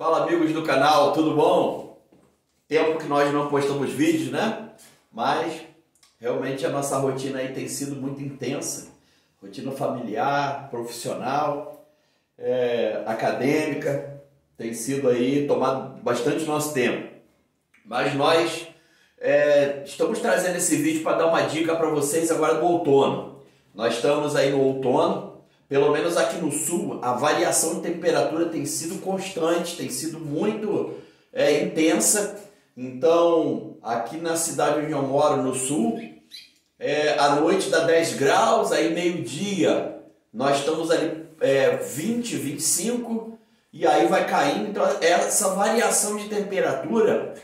Fala, amigos do canal, tudo bom? Tempo que nós não postamos vídeos, né? Mas realmente a nossa rotina aí tem sido muito intensa. Rotina familiar, profissional, acadêmica, tem sido aí, tomado bastante nosso tempo. Mas nós estamos trazendo esse vídeo para dar uma dica para vocês agora do outono. Nós estamos aí no outono. Pelo menos aqui no sul, a variação de temperatura tem sido constante, tem sido muito intensa. Então, aqui na cidade onde eu moro, no sul, à noite dá 10 graus, aí meio-dia nós estamos ali 20, 25, e aí vai caindo. Então, essa variação de temperatura,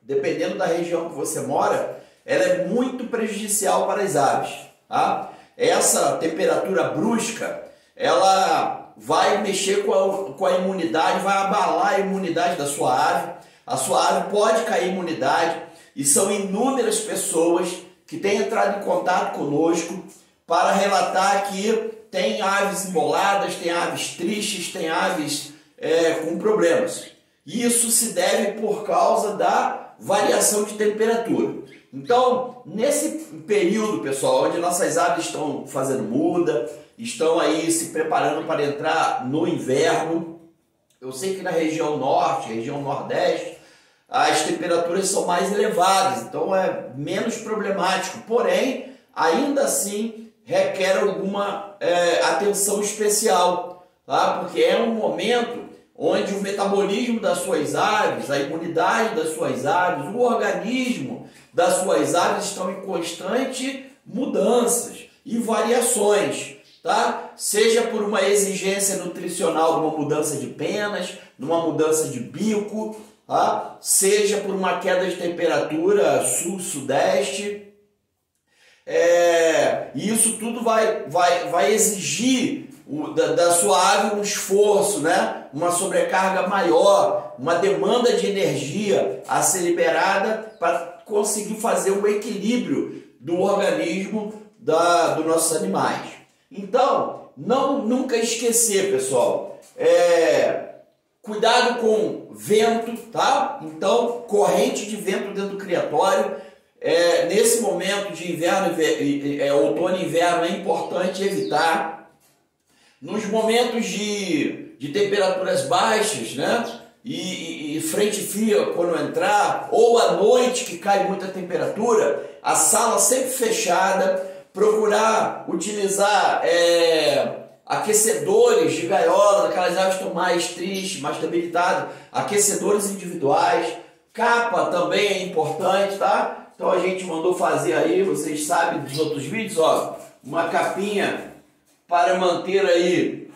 dependendo da região que você mora, ela é muito prejudicial para as aves, tá? Essa temperatura brusca, ela vai mexer com a imunidade, vai abalar a imunidade da sua ave. A sua ave pode cair imunidade e são inúmeras pessoas que têm entrado em contato conosco para relatar que tem aves imoladas, tem aves tristes, tem aves com problemas. Isso se deve por causa da variação de temperatura. Então, nesse período, pessoal, onde nossas aves estão fazendo muda, estão aí se preparando para entrar no inverno, eu sei que na região norte, região nordeste, as temperaturas são mais elevadas, então é menos problemático, porém, ainda assim, requer alguma atenção especial, tá? Porque é um momento onde o metabolismo das suas aves, a imunidade das suas aves, o organismo das suas aves estão em constante mudanças e variações, tá? Seja por uma exigência nutricional, numa mudança de penas, numa mudança de bico, tá? Seja por uma queda de temperatura sul-sudeste. Isso tudo vai exigir da sua ave um esforço, né? Uma sobrecarga maior, uma demanda de energia a ser liberada para conseguir fazer um equilíbrio do organismo dos nossos animais. Então, nunca esquecer, pessoal, cuidado com vento, tá? Então, corrente de vento dentro do criatório. Nesse momento de inverno, outono e inverno, é importante evitar. Nos momentos de temperaturas baixas, né? E frente fria quando entrar, ou à noite que cai muita temperatura, a sala sempre fechada, procurar utilizar aquecedores de gaiola, aquelas aves que estão mais tristes, mais debilitadas, aquecedores individuais, capa também é importante, tá? Então a gente mandou fazer aí, vocês sabem dos outros vídeos, ó, uma capinha para manter aí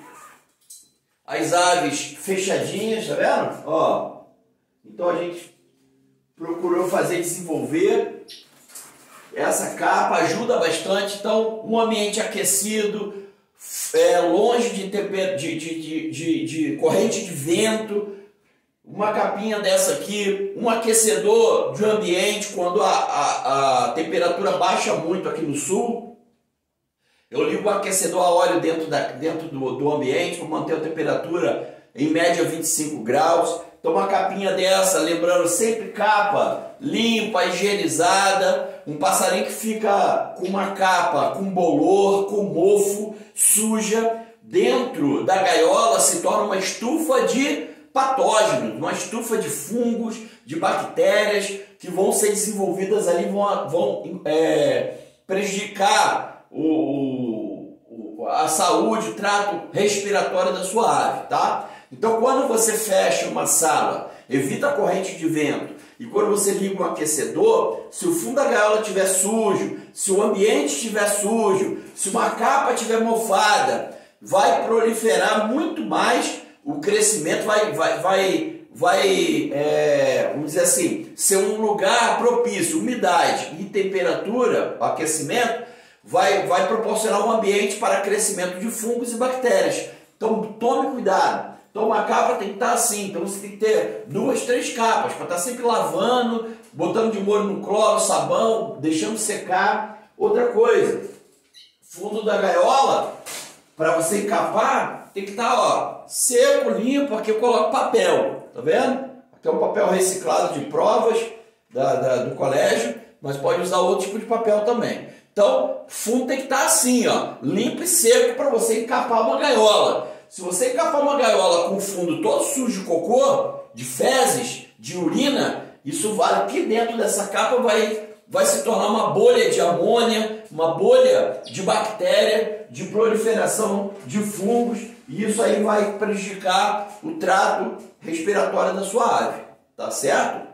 as aves fechadinhas, tá vendo? Ó, então a gente procurou desenvolver essa capa, ajuda bastante. Então, um ambiente aquecido, longe de corrente de vento, uma capinha dessa aqui, um aquecedor de ambiente quando a temperatura baixa muito aqui no sul. Eu ligo o aquecedor a óleo dentro do ambiente para manter a temperatura em média 25 graus. Então uma capinha dessa, lembrando sempre capa limpa, higienizada. Um passarinho que fica com uma capa com bolor, com mofo, suja, dentro da gaiola se torna uma estufa de patógenos, uma estufa de fungos, de bactérias que vão ser desenvolvidas ali, vão prejudicar a saúde, o trato respiratório da sua ave, tá? Então, quando você fecha uma sala, evita a corrente de vento, e quando você liga um aquecedor, se o fundo da gaiola estiver sujo, se o ambiente estiver sujo, se uma capa estiver mofada, vai proliferar muito mais o crescimento, vamos dizer assim, ser um lugar propício, umidade e temperatura, aquecimento, vai proporcionar um ambiente para crescimento de fungos e bactérias. Então tome cuidado. Então uma capa tem que estar assim. Então você tem que ter 2, 3 capas para estar sempre lavando, botando de molho no cloro, sabão, deixando secar. Outra coisa, fundo da gaiola, para você encapar, tem que estar ó, seco, limpo. Aqui eu coloco papel. tá vendo? Aqui é um papel reciclado de provas do colégio, mas pode usar outro tipo de papel também. Então, o fundo tem que estar assim, ó, limpo e seco para você encapar uma gaiola. Se você encapar uma gaiola com o fundo todo sujo de cocô, de fezes, de urina, isso vai aqui dentro dessa capa, vai se tornar uma bolha de amônia, uma bolha de bactéria, de proliferação de fungos, e isso aí vai prejudicar o trato respiratório da sua ave, tá certo?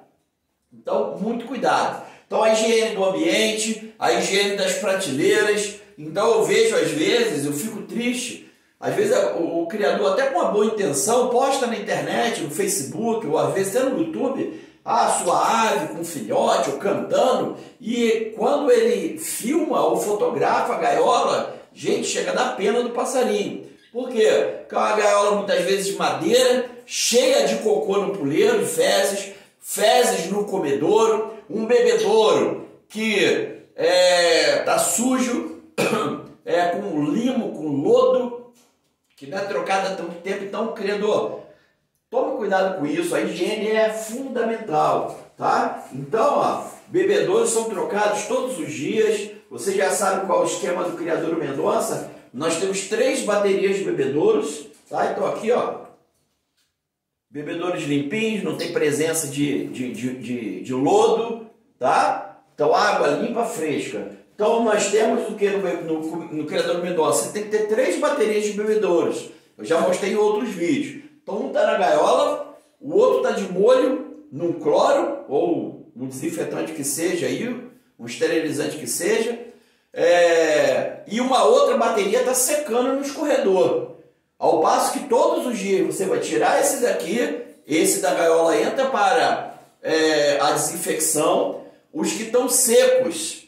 Então, muito cuidado. Então, a higiene do ambiente, a higiene das prateleiras. Então, eu vejo às vezes, eu fico triste, às vezes o criador, até com uma boa intenção, posta na internet, no Facebook, ou às vezes até no YouTube, a sua ave com filhote ou cantando, e quando ele filma ou fotografa a gaiola, gente, chega a dar pena do passarinho. Por quê? Porque é uma gaiola muitas vezes de madeira, cheia de cocô no puleiro, fezes, fezes no comedouro, um bebedouro que tá sujo, com limo, com lodo, que não é trocado há tanto tempo. Então, criador, tome cuidado com isso, a higiene é fundamental, tá? Então, ó, bebedouros são trocados todos os dias. Você já sabe qual é o esquema do Criatório Mendonça. Nós temos 3 baterias de bebedouros, tá? Então aqui, ó, bebedouros limpinhos, não tem presença de lodo, tá? Então água limpa, fresca. Então nós temos o que no Criatório Mendonça? Você tem que ter 3 baterias de bebedouros. Eu já mostrei em outros vídeos. Então um está na gaiola, o outro está de molho num cloro ou um desinfetante que seja, aí, um esterilizante que seja, e uma outra bateria está secando no escorredor. Ao passo que todos os dias você vai tirar esse daqui, esse da gaiola entra para a desinfecção, os que estão secos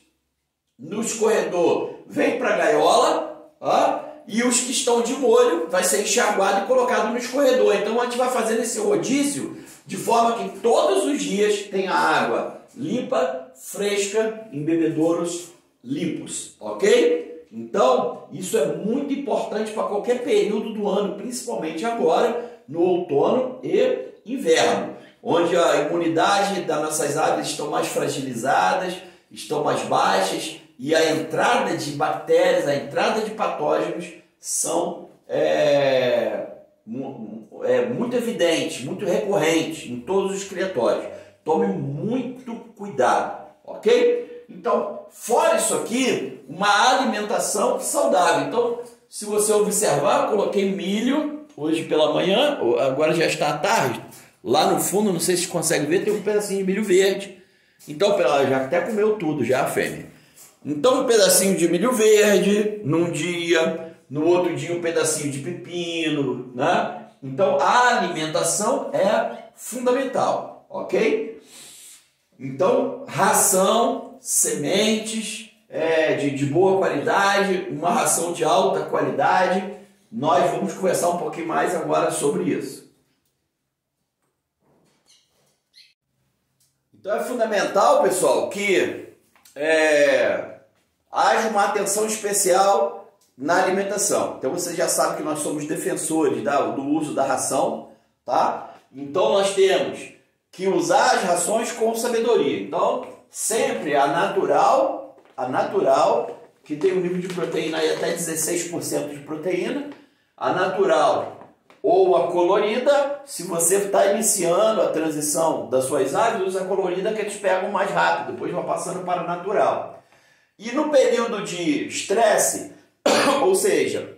no escorredor vêm para a gaiola, ó, e os que estão de molho vai ser enxaguado e colocado no escorredor. Então a gente vai fazendo esse rodízio de forma que todos os dias tenha água limpa, fresca, em bebedouros limpos, ok? Então isso é muito importante para qualquer período do ano, principalmente agora no outono e inverno, onde a imunidade das nossas aves estão mais fragilizadas, estão mais baixas, e a entrada de bactérias, a entrada de patógenos são muito evidentes, muito recorrentes em todos os criatórios. Tome muito cuidado, ok? Então, fora isso aqui, uma alimentação saudável. Então, se você observar, eu coloquei milho hoje pela manhã, agora já está à tarde. Lá no fundo, não sei se consegue ver, tem um pedacinho de milho verde. Então, ela já até comeu tudo, já a fêmea. Então um pedacinho de milho verde num dia, no outro dia um pedacinho de pepino, né? Então a alimentação é fundamental, ok? Então ração, sementes de boa qualidade, uma ração de alta qualidade. Nós vamos conversar um pouquinho mais agora sobre isso. Então é fundamental, pessoal, que haja uma atenção especial na alimentação. Então você já sabe que nós somos defensores do uso da ração, tá? Então nós temos que usar as rações com sabedoria. Então sempre a natural, que tem um nível de proteína aí até 16% de proteína, a natural ou a colorida. Se você está iniciando a transição das suas aves, usa a colorida, que eles pegam mais rápido, depois vai passando para a natural. E no período de estresse, ou seja,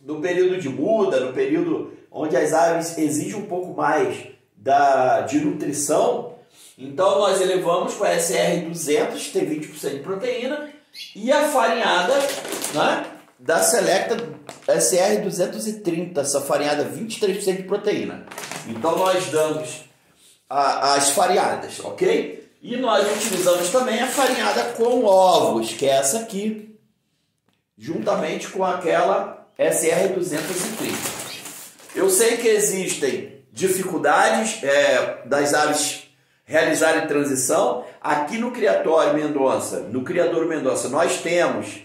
no período de muda, no período onde as aves exigem um pouco mais de nutrição, então nós elevamos com a SR 200, tem 20% de proteína, e a farinhada, né, da Selecta SR 230, essa farinhada 23% de proteína. Então nós damos as farinhadas, ok? E nós utilizamos também a farinhada com ovos, que é essa aqui, juntamente com aquela SR 230. Eu sei que existem dificuldades das aves realizarem transição. Aqui no Criatório Mendonça, no Criador Mendonça, nós temos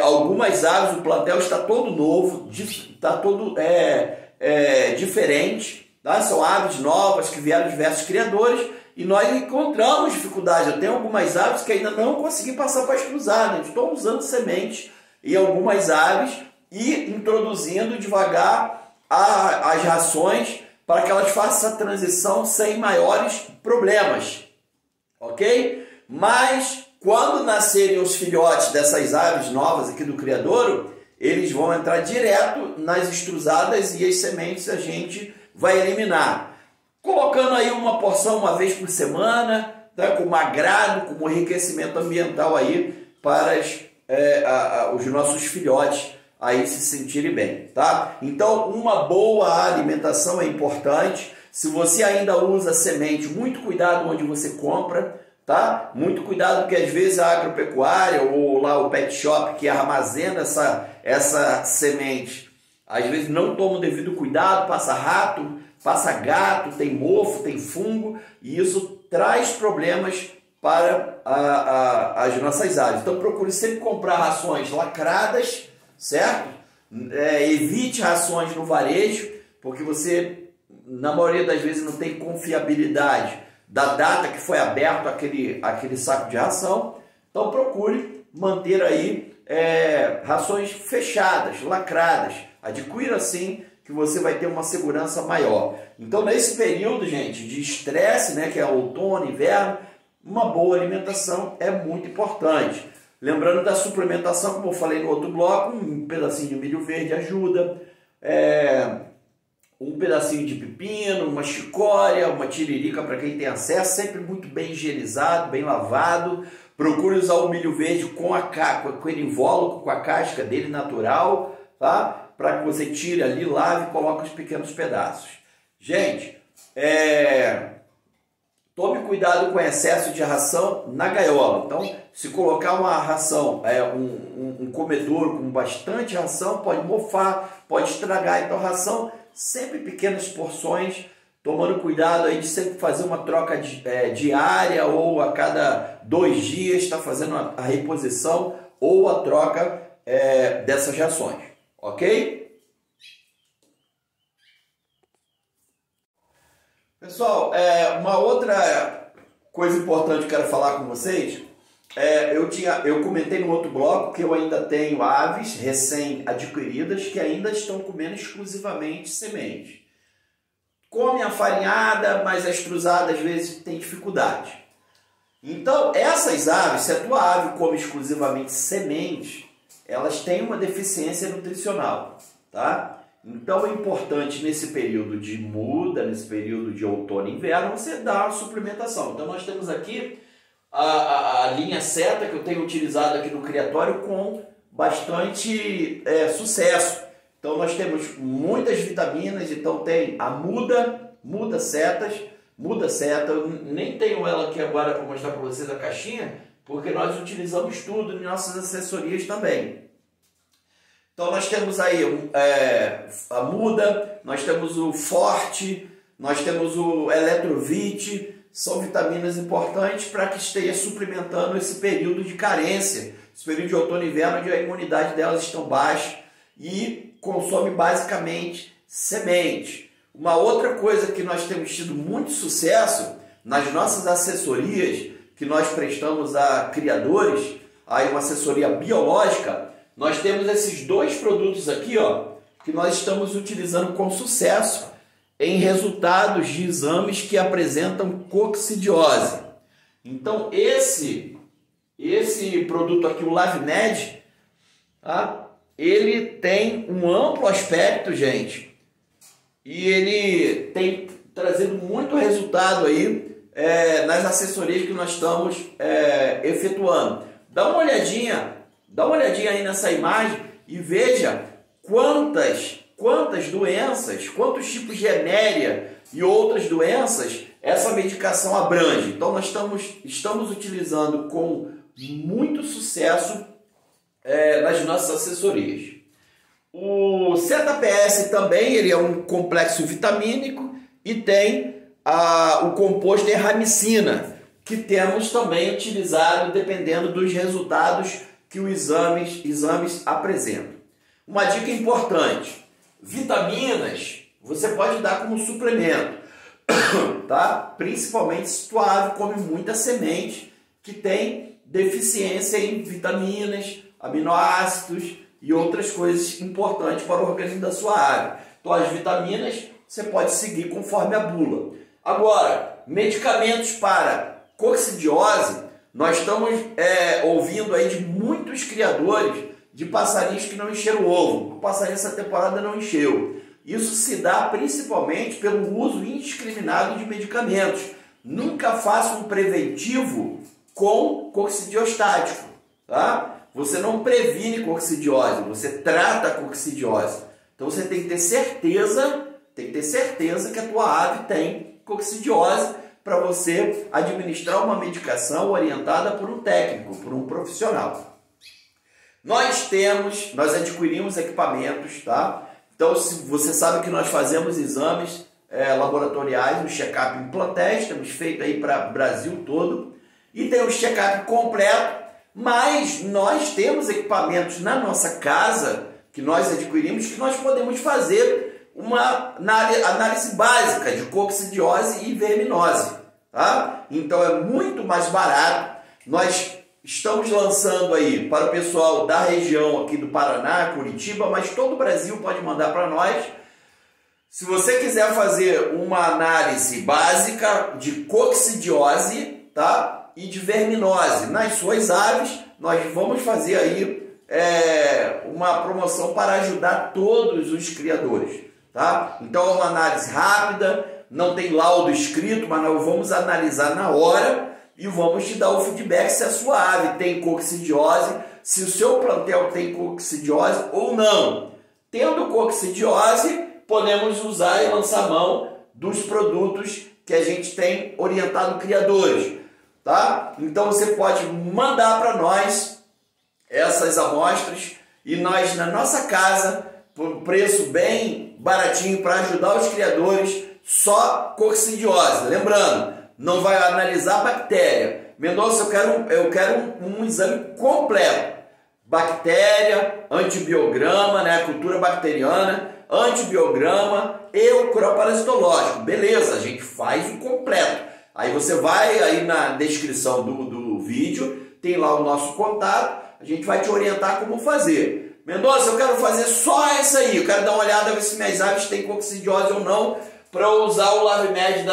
algumas aves, o plantel está todo novo, está todo diferente, Tá? São aves novas que vieram de diversos criadores e nós encontramos dificuldade. Eu tenho algumas aves que ainda não consegui passar para as cruzadas. Estou usando sementes em algumas aves e introduzindo devagar as rações para que elas façam essa transição sem maiores problemas. Ok? Mas quando nascerem os filhotes dessas aves novas aqui do criadouro, eles vão entrar direto nas estruzadas e as sementes a gente vai eliminar. Colocando aí uma porção uma vez por semana, tá? Como agrado, como enriquecimento ambiental aí para os nossos filhotes aí se sentirem bem, tá? Então, uma boa alimentação é importante. Se você ainda usa semente, muito cuidado onde você compra, tá? Muito cuidado, porque às vezes a agropecuária ou lá o pet shop que armazena essa semente, às vezes não toma o devido cuidado, passa rato, passa gato, tem mofo, tem fungo, e isso traz problemas para as nossas aves. Então procure sempre comprar rações lacradas, certo? Evite rações no varejo, porque você, na maioria das vezes, não tem confiabilidade da data que foi aberto aquele saco de ração. Então procure manter aí rações fechadas, lacradas. Adquira assim que você vai ter uma segurança maior. Então nesse período, gente, de estresse, né, que é outono, inverno, uma boa alimentação é muito importante. Lembrando da suplementação, como eu falei no outro bloco, um pedacinho de milho verde ajuda, um pedacinho de pepino, uma chicória, uma tiririca para quem tem acesso, sempre muito bem higienizado, bem lavado. Procure usar o milho verde com ele invólucro, com a casca dele natural, tá? Para que você tire ali, lave e coloque os pequenos pedaços. Gente, tome cuidado com o excesso de ração na gaiola. Então, se colocar uma ração, um comedouro com bastante ração, pode mofar, pode estragar. Então, ração, sempre pequenas porções, tomando cuidado aí de sempre fazer uma troca diária, ou a cada 2 dias está fazendo a reposição ou a troca dessas rações, ok? Pessoal, uma outra coisa importante que eu quero falar com vocês, eu comentei no outro bloco que eu ainda tenho aves recém-adquiridas que ainda estão comendo exclusivamente semente. Come a farinhada, mas a estruzada às vezes tem dificuldade. Então, essas aves, se a tua ave come exclusivamente semente, elas têm uma deficiência nutricional, tá? Então, é importante nesse período de muda, nesse período de outono e inverno, você dar uma suplementação. Então, nós temos aqui a linha seta que eu tenho utilizado aqui no criatório com bastante sucesso. Então nós temos muitas vitaminas, então tem a muda seta, eu nem tenho ela aqui agora para mostrar para vocês a caixinha, porque nós utilizamos tudo em nossas assessorias também. Então nós temos aí a muda, nós temos o forte, nós temos o eletrovite. São vitaminas importantes para que esteja suplementando esse período de carência, esse período de outono e inverno, onde a imunidade delas estão baixa e consome basicamente semente. Uma outra coisa que nós temos tido muito sucesso nas nossas assessorias, que nós prestamos a criadores, aí uma assessoria biológica, nós temos esses 2 produtos aqui, ó, que nós estamos utilizando com sucesso em resultados de exames que apresentam coccidiose. Então esse produto aqui, o Lavined, tá? Ele tem um amplo aspecto, gente, e ele tem trazido muito resultado aí nas assessorias que nós estamos efetuando. Dá uma olhadinha aí nessa imagem e veja quantas doenças, quantos tipos de eméria e outras doenças essa medicação abrange. Então nós estamos utilizando com muito sucesso nas nossas assessorias. O ZPS também, ele é um complexo vitamínico e tem o composto de ramicina, que temos também utilizado dependendo dos resultados que os exames apresentam. Uma dica importante: vitaminas Você pode dar como suplemento, tá? Principalmente se tua ave come muita semente que tem deficiência em vitaminas, aminoácidos e outras coisas importantes para o organismo da sua ave. Então as vitaminas você pode seguir conforme a bula. Agora, medicamentos para coccidiose, nós estamos ouvindo aí de muitos criadores de passarinhos que não encheram o ovo. O passarinho essa temporada não encheu. Isso se dá principalmente pelo uso indiscriminado de medicamentos. Nunca faça um preventivo com coccidiostático, tá? Você não previne coccidiose, você trata a coccidiose. Então você tem que ter certeza que a tua ave tem coccidiose para você administrar uma medicação orientada por um técnico, por um profissional. Nós adquirimos equipamentos, tá? Então, se você sabe que nós fazemos exames laboratoriais, um check-up em Plantest, temos feito aí para o Brasil todo, e tem um check-up completo, mas nós temos equipamentos na nossa casa que nós adquirimos, que nós podemos fazer uma análise básica de coccidiose e verminose, tá? Então é muito mais barato. Nós estamos lançando aí para o pessoal da região aqui do Paraná, Curitiba, mas todo o Brasil pode mandar para nós. Se você quiser fazer uma análise básica de coccidiose, tá? E de verminose nas suas aves, nós vamos fazer aí uma promoção para ajudar todos os criadores, tá? Então é uma análise rápida, não tem laudo escrito, mas nós vamos analisar na hora e vamos te dar o feedback se a sua ave tem coccidiose, se o seu plantel tem coccidiose ou não. Tendo coccidiose, podemos usar e lançar mão dos produtos que a gente tem orientado criadores, tá? Então você pode mandar para nós essas amostras e nós na nossa casa, por um preço bem baratinho para ajudar os criadores, só coccidiose. Lembrando, não vai analisar a bactéria. Mendonça, eu quero um exame completo. Bactéria, antibiograma, né? Cultura bacteriana, antibiograma e o croparasitológico. Beleza, a gente faz o completo. Aí você vai aí na descrição do vídeo, tem lá o nosso contato, a gente vai te orientar como fazer. Mendonça, eu quero fazer só essa aí. Eu quero dar uma olhada ver se minhas aves têm coccidiose ou não, para usar o Lavined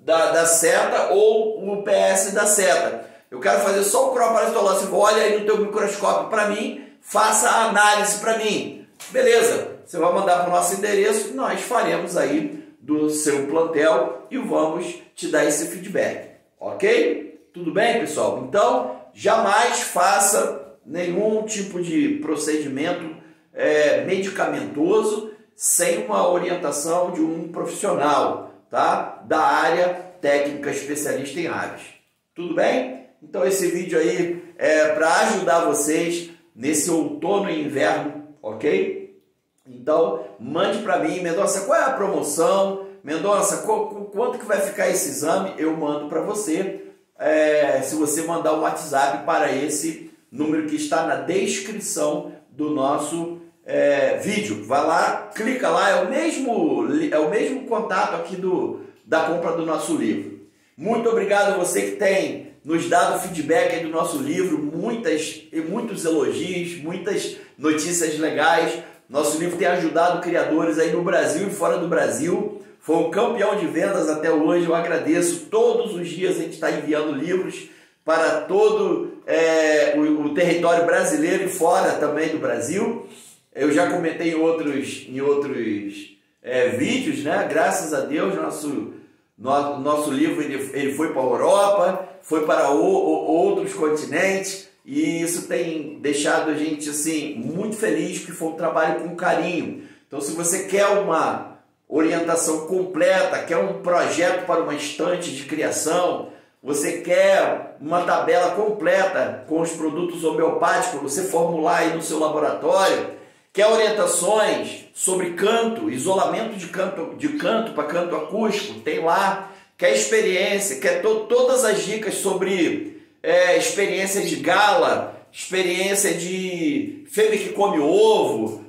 da seta ou o PS da seta. Eu quero fazer só o croparasitológico. Olha aí no teu microscópio para mim, faça a análise para mim. Beleza, você vai mandar para o nosso endereço, nós faremos aí do seu plantel e vamos te dar esse feedback, ok? Tudo bem, pessoal? Então, jamais faça nenhum tipo de procedimento medicamentoso sem uma orientação de um profissional, tá? Da área técnica especialista em aves. Tudo bem? Então esse vídeo aí é para ajudar vocês nesse outono e inverno, ok? Então mande para mim, Mendonça, qual é a promoção? Mendonça, quanto que vai ficar esse exame? Eu mando para você, se você mandar um WhatsApp para esse número que está na descrição do nosso vídeo. Vai lá, clica lá, é o mesmo contato aqui da compra do nosso livro. Muito obrigado a você que tem nos dado feedback aí do nosso livro, muitos elogios, muitas notícias legais. Nosso livro tem ajudado criadores aí no Brasil e fora do Brasil, foi um campeão de vendas até hoje. Eu agradeço, todos os dias a gente está enviando livros para todo o território brasileiro e fora também do Brasil. Eu já comentei em outros vídeos, né? Graças a Deus, nosso livro ele foi para a Europa, foi para outros continentes, e isso tem deixado a gente assim muito feliz, porque foi um trabalho com carinho. Então, se você quer uma orientação completa, quer um projeto para uma estante de criação, você quer uma tabela completa com os produtos homeopáticos, você formular aí no seu laboratório, quer orientações sobre canto, isolamento de canto para canto acústico, tem lá. Quer experiência, quer todas as dicas sobre experiência de gala, experiência de fêmea que come ovo,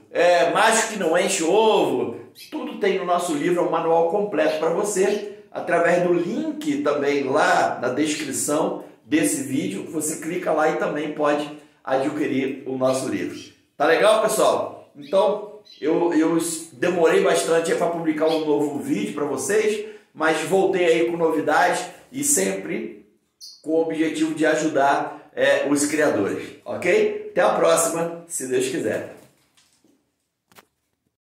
macho que não enche ovo, Tudo tem no nosso livro, é um manual completo para você. Através do link também lá na descrição desse vídeo, você clica lá e também pode adquirir o nosso livro. Tá legal, pessoal? Então, eu demorei bastante para publicar um novo vídeo para vocês, mas voltei aí com novidades e sempre com o objetivo de ajudar os criadores, ok? Até a próxima, se Deus quiser.